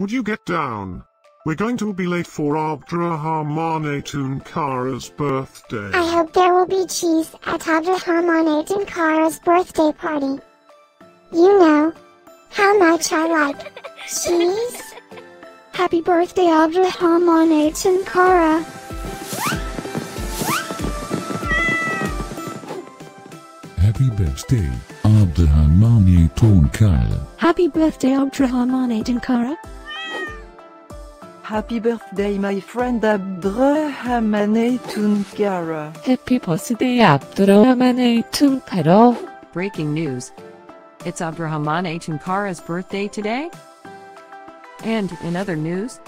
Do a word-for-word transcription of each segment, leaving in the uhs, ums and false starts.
Would you get down? We're going to be late for Abdrahamane Tounkara's birthday. I hope there will be cheese at Abdrahamane Tounkara's birthday party. You know how much I like cheese. Happy birthday, Abdrahamane Tounkara. Happy birthday, Abdrahamane Tounkara. Happy birthday, Abdrahamane Tounkara. Happy birthday, my friend Abdrahamane Tounkara. Happy birthday, Abdrahamane Tounkara. Breaking news. It's Abdrahamane Tounkara's birthday today. And in other news,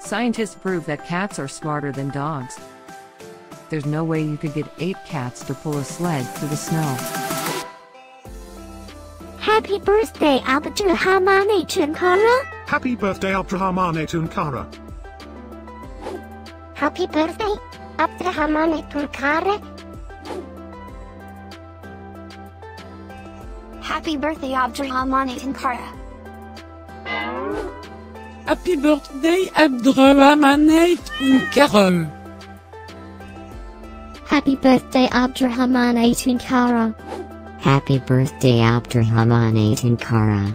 scientists prove that cats are smarter than dogs. There's no way you could get eight cats to pull a sled through the snow. Happy birthday, Abdrahamane Tounkara. Happy birthday, Abdrahamane Tounkara. Happy birthday, Abdrahamane Tounkara. Happy birthday, Abdrahamane Tounkara. Happy birthday, Abdrahamane Tounkara. Happy birthday, Abdrahamane Tounkara. Happy birthday, Abdrahamane Tounkara.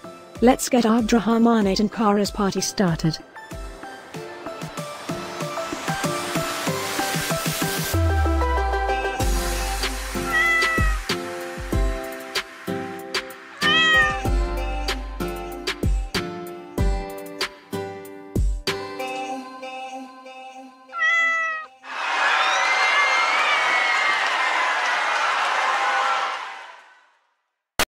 let's get Abdrahamane Tounkara's party started.